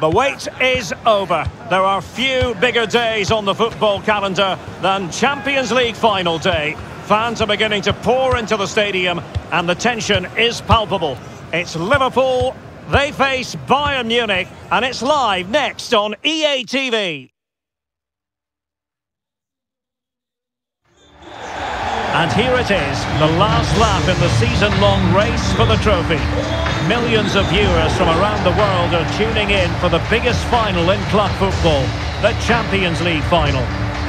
The wait is over. There are few bigger days on the football calendar than Champions League final day. Fans are beginning to pour into the stadium and the tension is palpable. It's Liverpool, they face Bayern Munich, and it's live next on EA TV. And here it is, the last lap in the season-long race for the trophy. Millions of viewers from around the world are tuning in for the biggest final in club football, the Champions League final.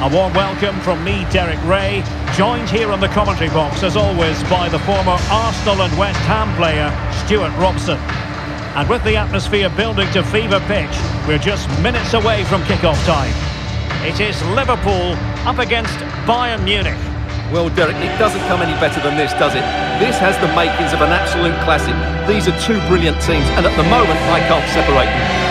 A warm welcome from me, Derek Ray, joined here on the commentary box, as always, by the former Arsenal and West Ham player, Stuart Robson. And with the atmosphere building to fever pitch, we're just minutes away from kick-off time. It is Liverpool up against Bayern Munich. Well, Derek, it doesn't come any better than this, does it? This has the makings of an absolute classic. These are two brilliant teams, and at the moment, I can't separate them.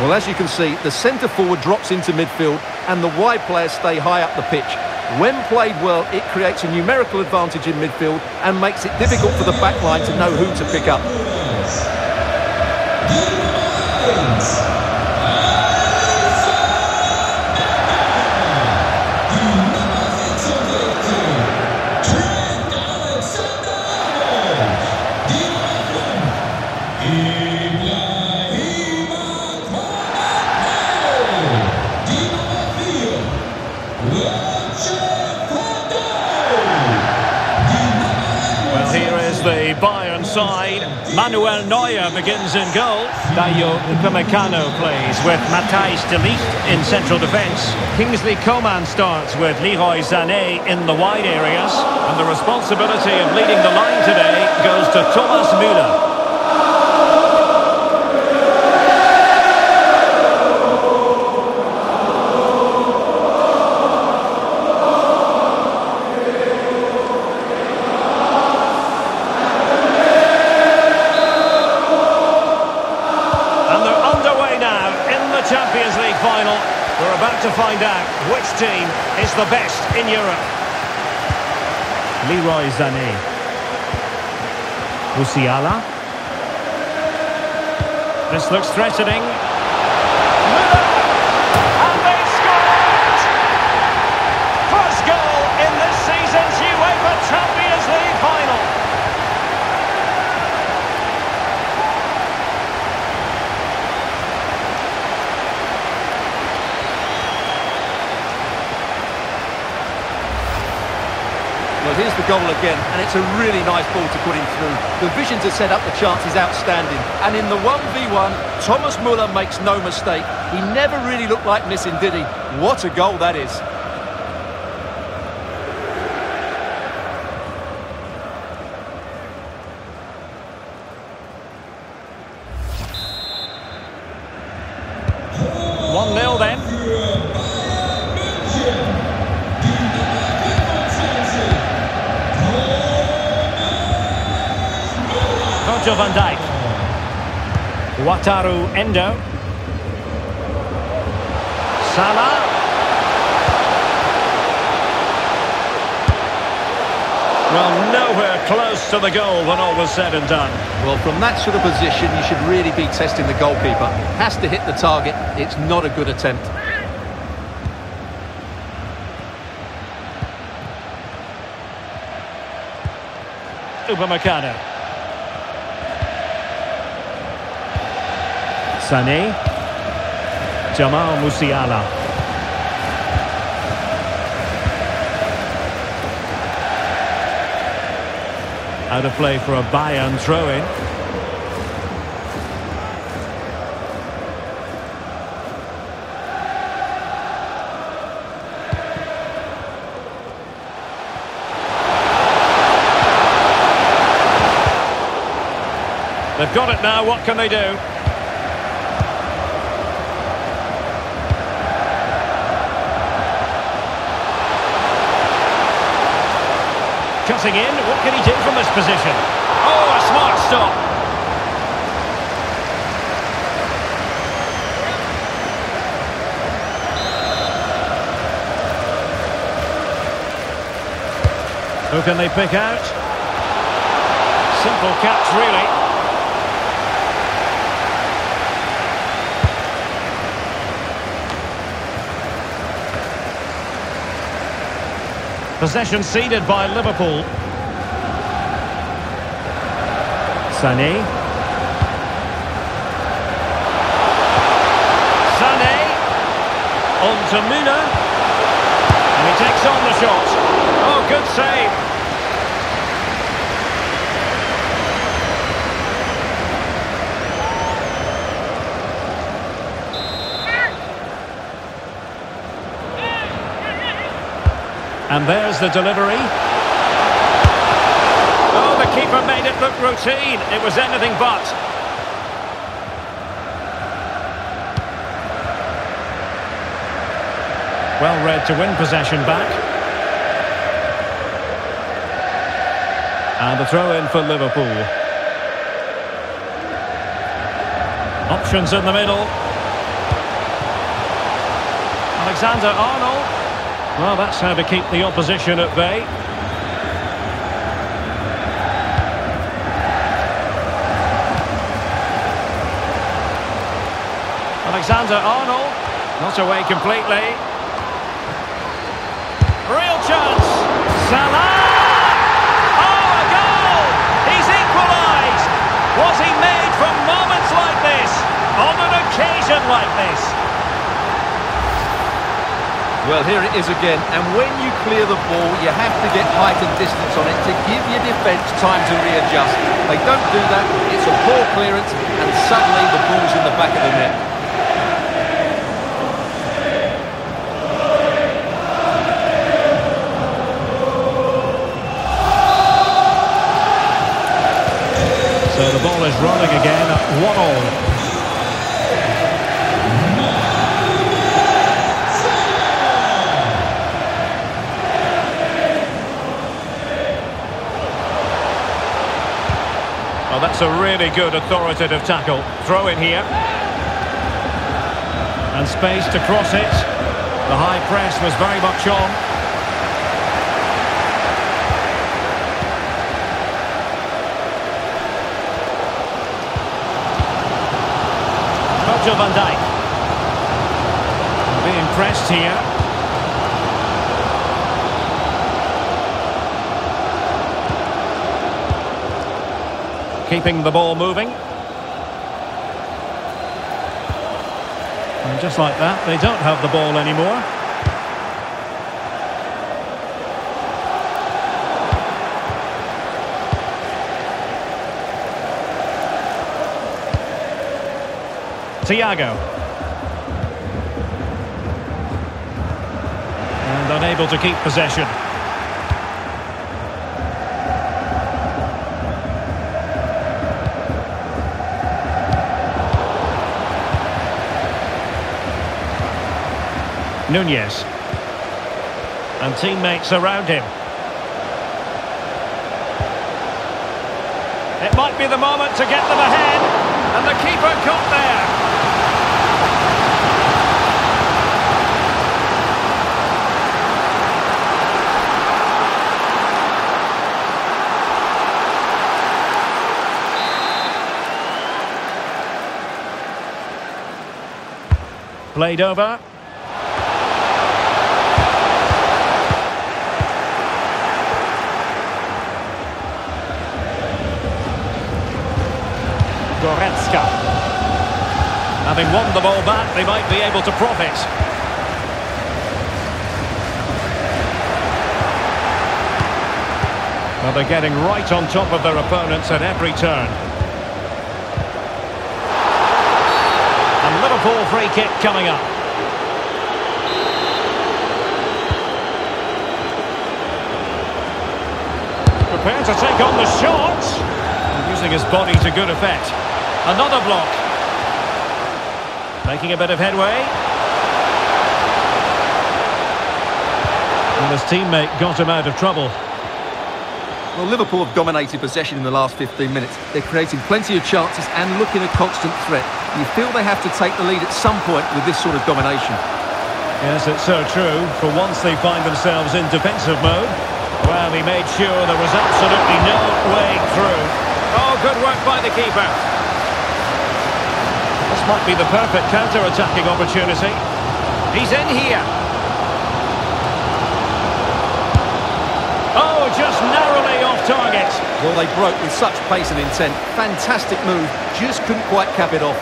Well, as you can see, the centre-forward drops into midfield and the wide players stay high up the pitch. When played well, it creates a numerical advantage in midfield and makes it difficult for the back line to know who to pick up. Side, Manuel Neuer begins in goal. Dayot Upamecano plays with Matthijs de Ligt in central defence. Kingsley Coman starts with Leroy Sané in the wide areas. And the responsibility of leading the line today goes to Thomas Müller. To find out which team is the best in Europe. Leroy Sané. Musiala. This looks threatening. And they scored! First goal in this season's UEFA Champions League final. Here's the goal again, and it's a really nice ball to put him through. The vision to set up the chance is outstanding. And in the 1v1, Thomas Müller makes no mistake. He never really looked like missing, did he? What a goal that is. Van Dijk. Wataru Endo. Salah. Well, nowhere close to the goal when all was said and done. Well, from that sort of position, you should really be testing the goalkeeper. Has to hit the target. It's not a good attempt. Upamecano. Sané, Jamal Musiala. Out of play for a Bayern throw-in. They've got it now, what can they do? Cutting in, what can he do from this position? Oh, a smart stop. Who can they pick out? Simple catch, really. Possession ceded by Liverpool. Sané. Sané. On to Müller. And he takes on the shot. Oh, good save. And there's the delivery. Oh, the keeper made it look routine. It was anything but. Well read to win possession back. And the throw-in for Liverpool. Options in the middle. Alexander-Arnold. Well, that's how to keep the opposition at bay. Alexander-Arnold. Not away completely. Real chance. Salah. Was he made from moments like this? On an occasion like this? Well, here it is again. And when you clear the ball, you have to get height and distance on it to give your defence time to readjust. They don't do that. It's a poor clearance, and suddenly the ball's in the back of the net. So the ball is rolling again at 1-1. Well, that's a really good authoritative tackle. Throw in here. And space to cross it. The high press was very much on. Van Dijk being pressed here. Keeping the ball moving. And just like that, they don't have the ball anymore. Thiago. And unable to keep possession. Nunez. And teammates around him. It might be the moment to get them ahead. And the keeper got there. Played over. Goretzka. Having won the ball back, they might be able to profit. Well, they're getting right on top of their opponents at every turn. Liverpool free kick coming up. Prepared to take on the shot. You using his body to good effect. Another block. Making a bit of headway. And his teammate got him out of trouble. Well, Liverpool have dominated possession in the last 15 minutes. They're creating plenty of chances and looking a constant threat. You feel they have to take the lead at some point with this sort of domination. Yes, it's so true. For once they find themselves in defensive mode. Well, he made sure there was absolutely no way through. Oh, good work by the keeper. This might be the perfect counter-attacking opportunity. He's in here. Oh, just narrowly off target. Well, they broke with such pace and intent. Fantastic move. Just couldn't quite cap it off.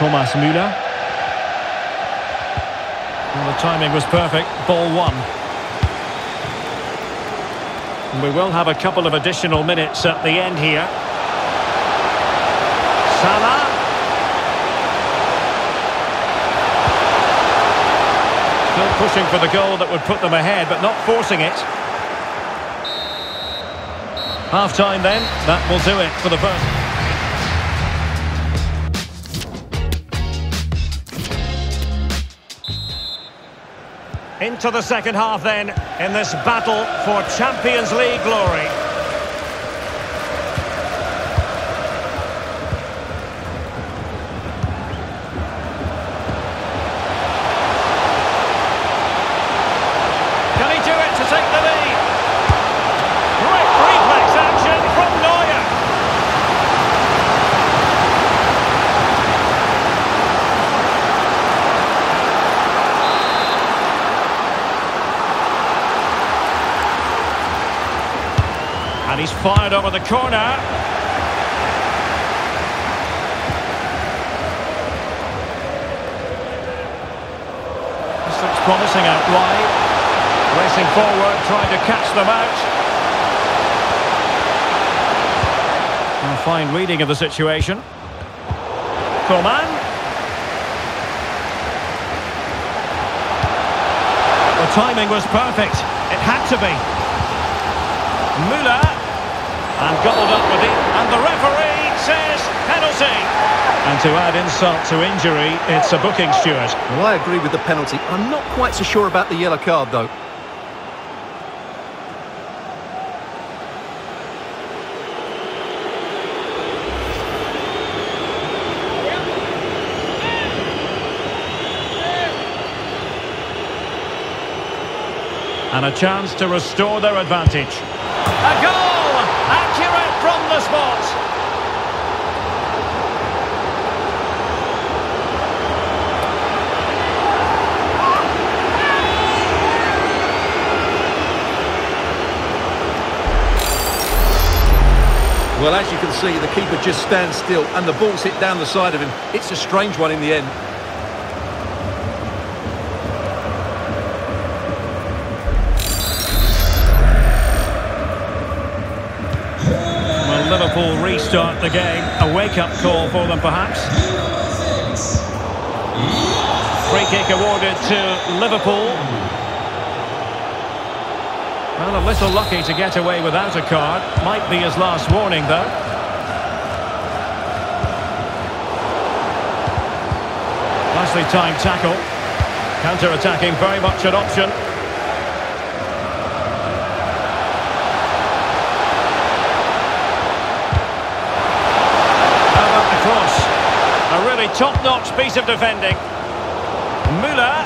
Thomas Müller. Well, the timing was perfect. Ball one. And we will have a couple of additional minutes at the end here. Salah. Still pushing for the goal that would put them ahead, but not forcing it. Half-time then. That will do it for the first. Into the second half then, in this battle for Champions League glory. Can he do it to take the lead? Great reflex action from Neuer. And he's fired over the corner. This looks promising out wide. Racing forward, trying to catch them out. And a fine reading of the situation. Coman. The timing was perfect. It had to be. Müller. And gobbled up with it, and the referee says penalty. And to add insult to injury, it's a booking, Stuart. Well, I agree with the penalty. I'm not quite so sure about the yellow card, though. And a chance to restore their advantage. A goal! Accurate from the spot. Well, as you can see, the keeper just stands still and the ball's hit down the side of him. It's a strange one in the end. Liverpool restart the game. A wake-up call for them, perhaps. Free kick awarded to Liverpool. Well, a little lucky to get away without a card. Might be his last warning, though. Nicely timed tackle. Counter-attacking, very much an option. Top-notch piece of defending. Müller.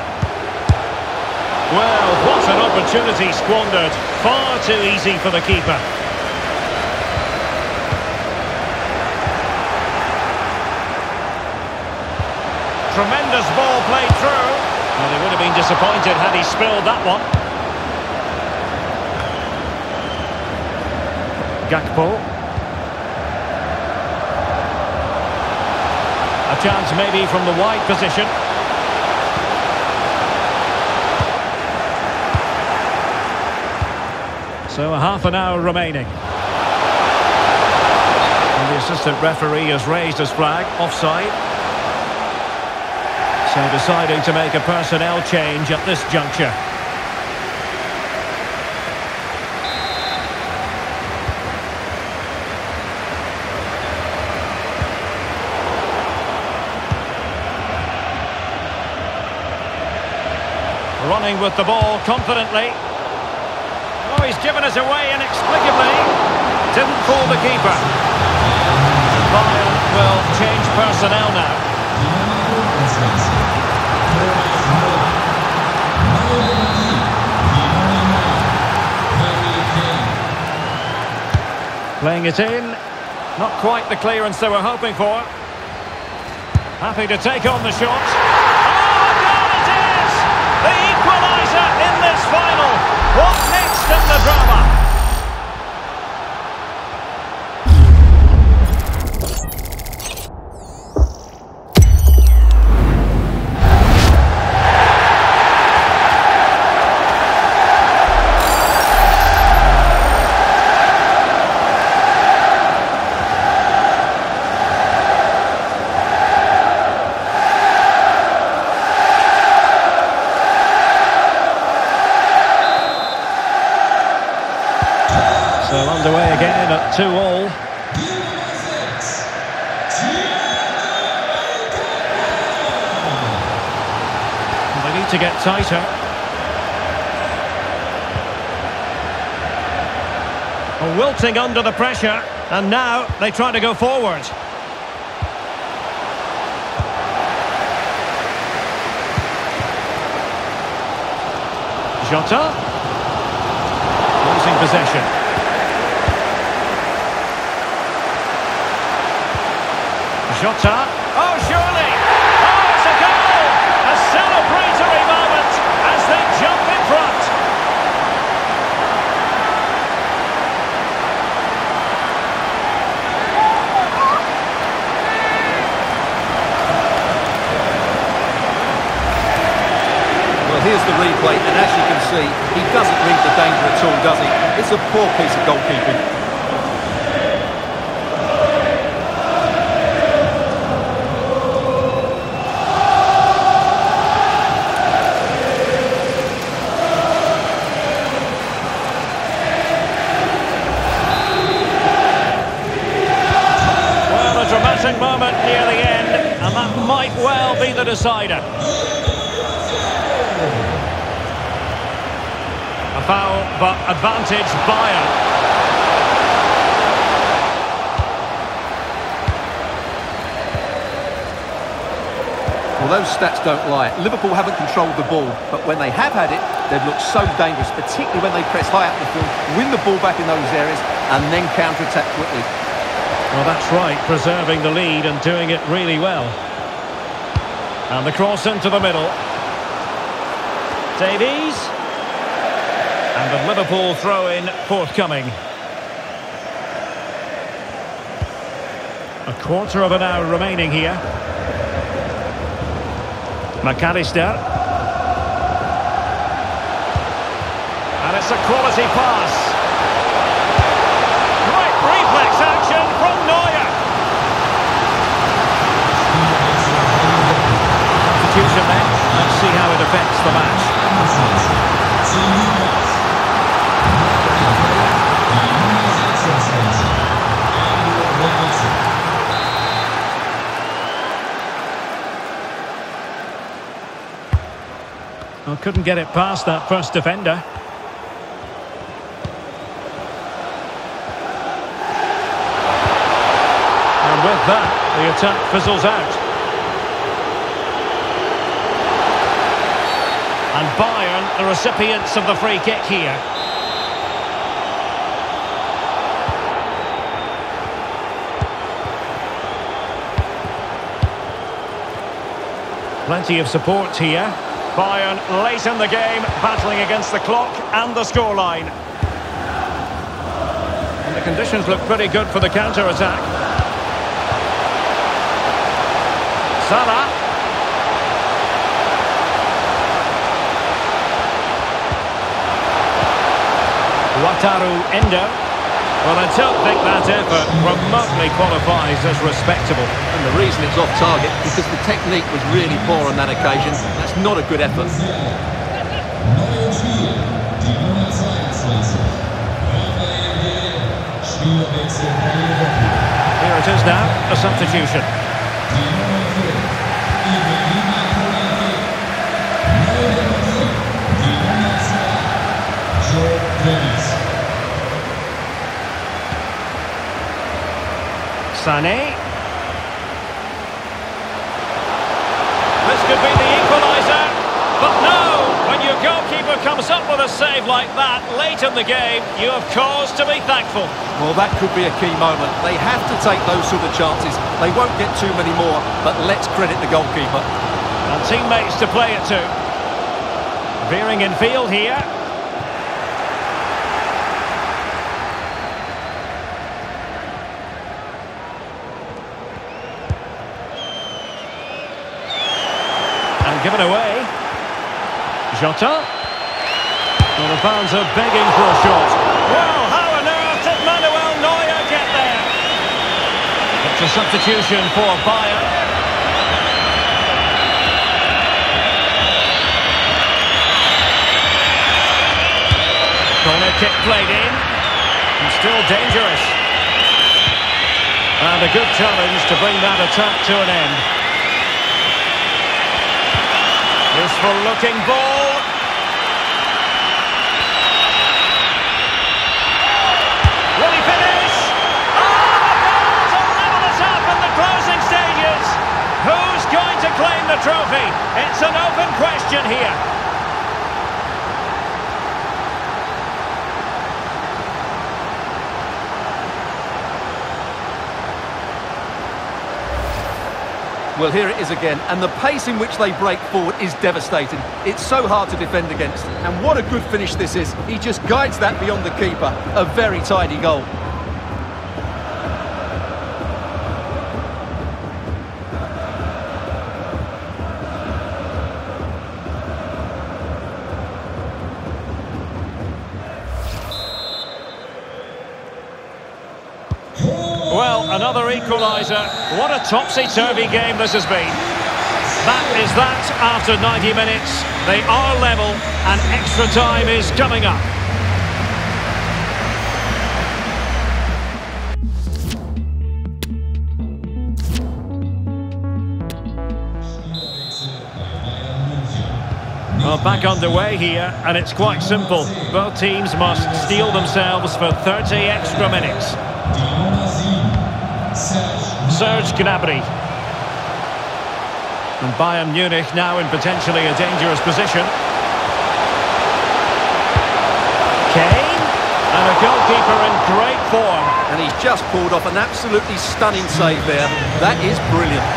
Well, what an opportunity squandered. Far too easy for the keeper. Tremendous ball played through. Well, he would have been disappointed had he spilled that one. Gakpo. A chance maybe from the wide position. So half an hour remaining. And the assistant referee has raised his flag, offside. So deciding to make a personnel change at this juncture. Running with the ball confidently. Oh, he's given us away inexplicably. Didn't fool the keeper. Bayern will change personnel now. Playing it in. Not quite the clearance they were hoping for. Happy to take on the shot. In this final, what next in the drama? Underway again at 2-2. They need to get tighter. Wilting under the pressure, and now they try to go forward. Jota losing possession. Jota, oh surely, oh it's a goal, a celebratory moment as they jump in front. Well, here's the replay, and as you can see, he doesn't read the danger at all, does he? It's a poor piece of goalkeeping. Moment near the end, and that might well be the decider. A foul, but advantage Bayern. Well, those stats don't lie. Liverpool haven't controlled the ball, but when they have had it, they've looked so dangerous, particularly when they press high up the field, win the ball back in those areas, and then counter-attack quickly. Well, that's right, preserving the lead and doing it really well. And the cross into the middle. Davies. And the Liverpool throw-in forthcoming. A quarter of an hour remaining here. McAllister. And it's a quality pass. Let's see how it affects the match. Well, couldn't get it past that first defender. And with that, the attack fizzles out. And Bayern, the recipients of the free kick here. Plenty of support here. Bayern late in the game, battling against the clock and the scoreline. And the conditions look pretty good for the counter-attack. Salah. Wataru Wataru Endo. Well, I don't think that effort remotely qualifies as respectable. And the reason it's off target, because the technique was really poor on that occasion. That's not a good effort. Here it is now, a substitution. Sané. This could be the equaliser, but no! When your goalkeeper comes up with a save like that late in the game, you have cause to be thankful. Well, that could be a key moment. They have to take those sort of chances. They won't get too many more, but let's credit the goalkeeper. And teammates to play it to. Veering in field here. And given away. Jota. Well, the fans are begging for a shot. Well, how on earth did Manuel Neuer get there? It's a substitution for Bayern. Corner kick played in. And still dangerous. And a good challenge to bring that attack to an end. Useful looking ball. Claim the trophy. It's an open question here. Well, here it is again, and the pace in which they break forward is devastating. It's so hard to defend against, and what a good finish this is. He just guides that beyond the keeper. A very tidy goal. Well, another equaliser. What a topsy-turvy game this has been. That is that after 90 minutes. They are level, and extra time is coming up. Well, back underway here, and it's quite simple. Both teams must steel themselves for 30 extra minutes. Serge Gnabry. And Bayern Munich now in potentially a dangerous position. Kane. And a goalkeeper in great form. And he's just pulled off an absolutely stunning save there. That is brilliant.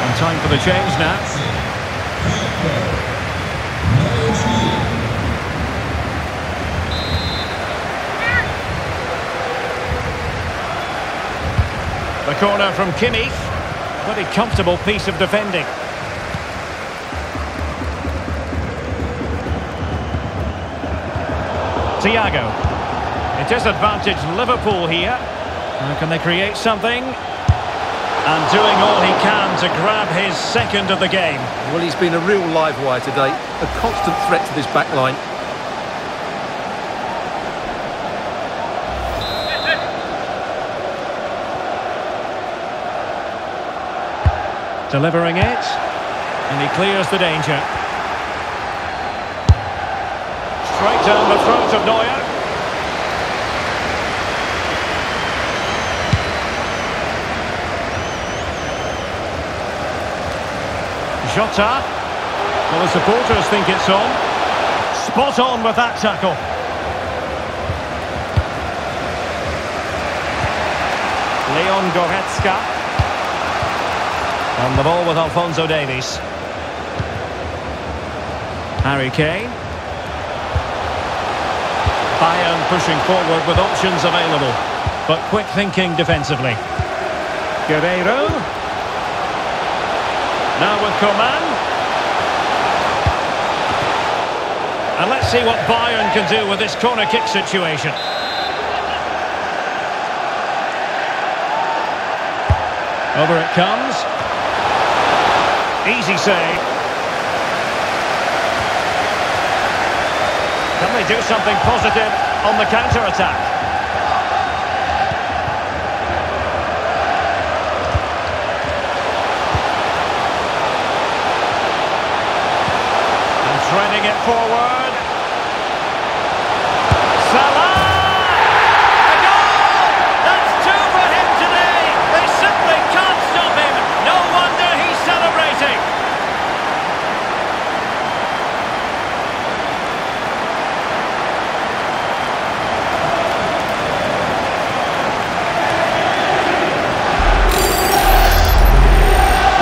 And time for the change now. The corner from Kimmich. Pretty comfortable piece of defending. Thiago. A disadvantaged Liverpool here. Now can they create something? And doing all he can to grab his second of the game. Well, he's been a real live wire today. A constant threat to this back line. Delivering it, and he clears the danger. Straight down the throat of Neuer. Jota. Well, the supporters think it's on. Spot on with that tackle. Leon Goretzka. On the ball with Alfonso Davies. Harry Kane. Bayern pushing forward with options available. But quick thinking defensively. Guerreiro. Now with Coman. And let's see what Bayern can do with this corner kick situation. Over it comes. Easy save. Can they do something positive on the counter-attack? Threading it forward. Salah! A goal! That's two for him today! They simply can't stop him! No wonder he's celebrating!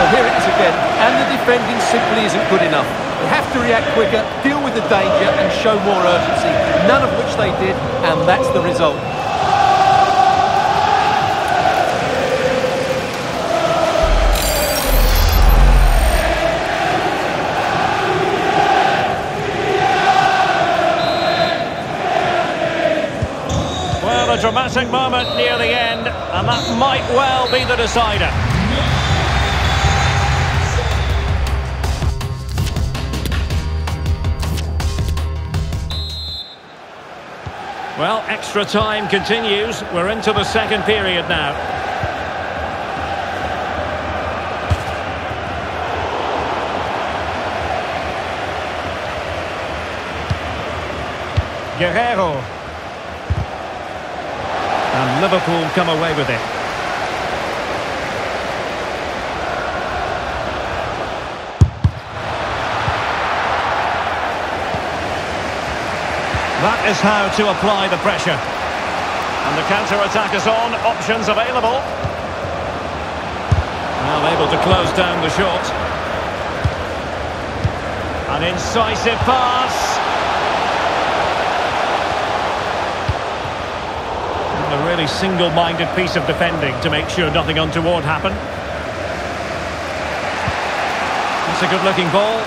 Well, here it is again, and the defending simply isn't good enough. They have to react quicker, deal with the danger and show more urgency, none of which they did, and that's the result. Well, a dramatic moment near the end, and that might well be the decider. Well, extra time continues. We're into the second period now. Guerrero. And Liverpool come away with it. That is how to apply the pressure. And the counter-attack is on, options available. Well, able to close down the shot. An incisive pass. And a really single-minded piece of defending to make sure nothing untoward happened. That's a good-looking ball.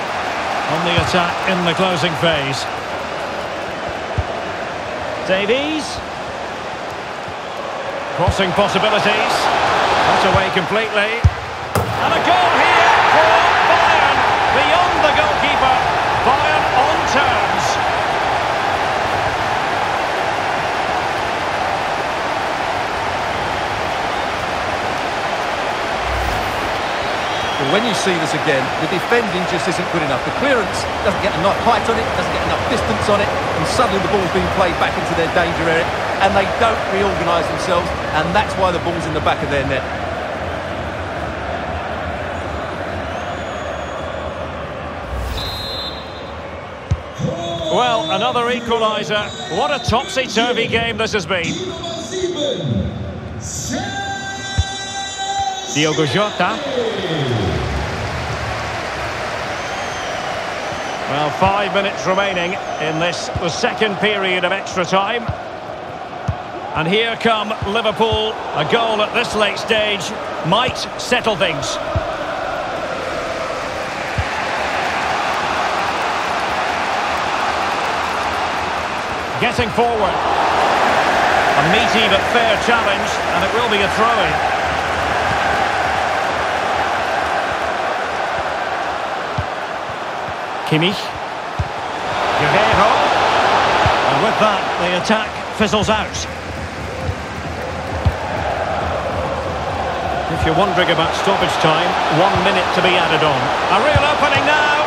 On the attack in the closing phase. Davies. Crossing possibilities. Cut away completely. And a goal here for Bayern. Beyond the goalkeeper. Bayern on terms. Well, when you see this again, the defending just isn't good enough. The clearance doesn't get enough height on it, doesn't get enough distance on it, and suddenly the ball's being played back into their danger area, and they don't reorganise themselves, and that's why the ball's in the back of their net. Well, another equaliser. What a topsy-turvy game this has been. Diogo Jota. Well, 5 minutes remaining in this, the second period of extra time. And here come Liverpool. A goal at this late stage might settle things. Getting forward. A meaty but fair challenge, and it will be a throw-in. Kimmich. Guerrero. And with that, the attack fizzles out. If you're wondering about stoppage time, 1 minute to be added on. A real opening now.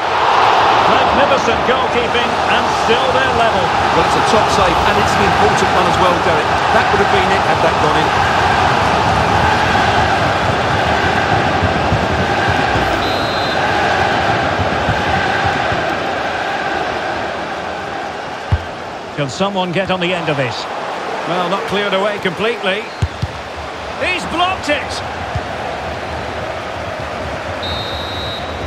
Magnificent goalkeeping, and still they're level. Well, it's a top save, and it's an important one as well, Derek. That would have been it had that gone in. Can someone get on the end of this? Well, not cleared away completely. He's blocked it!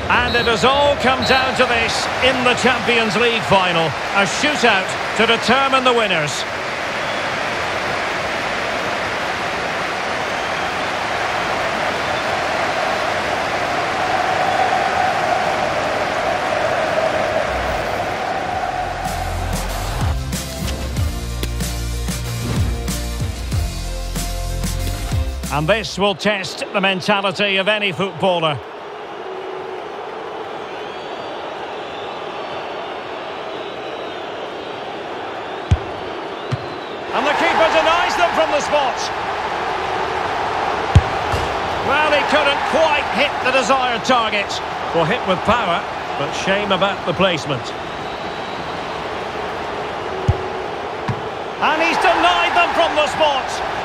And it has all come down to this in the Champions League final. A shootout to determine the winners. And this will test the mentality of any footballer. And the keeper denies them from the spot. Well, he couldn't quite hit the desired target. Well, hit with power, but shame about the placement. And he's denied them from the spot.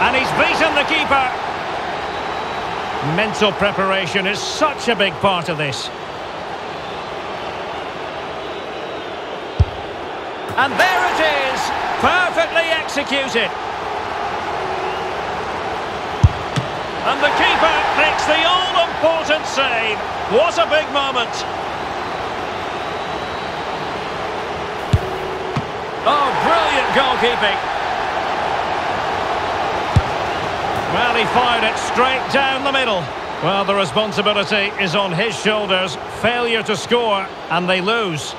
And he's beaten the keeper. Mental preparation is such a big part of this. And there it is, perfectly executed. And the keeper makes the all-important save. What a big moment. Oh, brilliant goalkeeping. Well, he fired it straight down the middle. Well, the responsibility is on his shoulders. Failure to score, and they lose.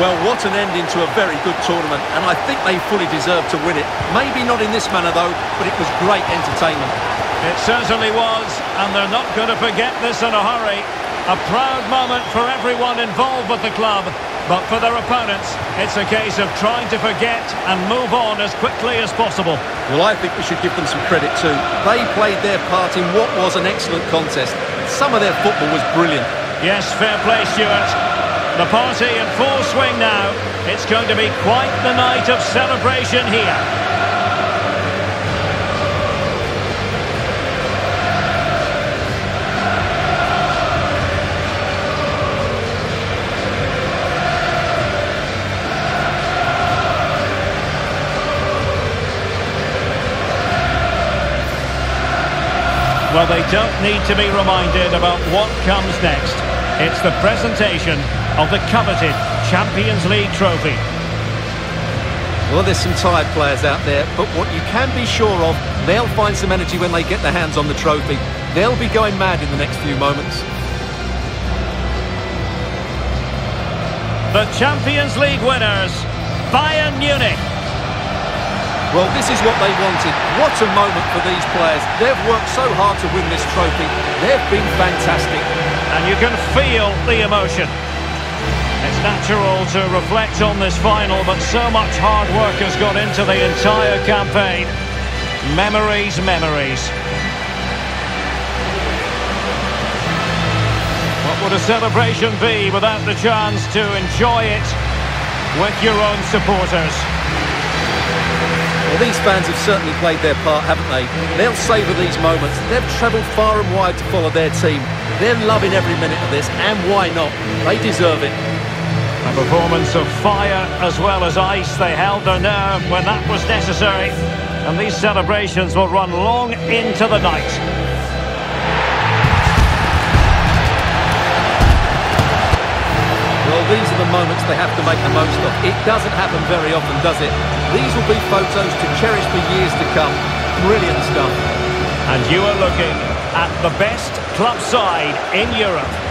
Well, what an ending to a very good tournament, and I think they fully deserve to win it. Maybe not in this manner, though, but it was great entertainment. It certainly was, and they're not going to forget this in a hurry. A proud moment for everyone involved with the club, but for their opponents, it's a case of trying to forget and move on as quickly as possible. Well, I think we should give them some credit too. They played their part in what was an excellent contest. Some of their football was brilliant. Yes, fair play, Stuart. The party in full swing now. It's going to be quite the night of celebration here. Well, they don't need to be reminded about what comes next. It's the presentation of the coveted Champions League trophy. Well, there's some tired players out there, but what you can be sure of, they'll find some energy when they get their hands on the trophy. They'll be going mad in the next few moments. The Champions League winners, Bayern Munich. Well, this is what they wanted. What a moment for these players. They've worked so hard to win this trophy. They've been fantastic. And you can feel the emotion. It's natural to reflect on this final, but so much hard work has gone into the entire campaign. Memories, memories. What would a celebration be without the chance to enjoy it with your own supporters? Well, these fans have certainly played their part, haven't they? They'll savour these moments. They've travelled far and wide to follow their team. They're loving every minute of this, and why not? They deserve it. A performance of fire as well as ice. They held their nerve when that was necessary. And these celebrations will run long into the night. Well, these are the moments they have to make the most of. It doesn't happen very often, does it? These will be photos to cherish for years to come. Brilliant stuff. And you are looking at the best club side in Europe.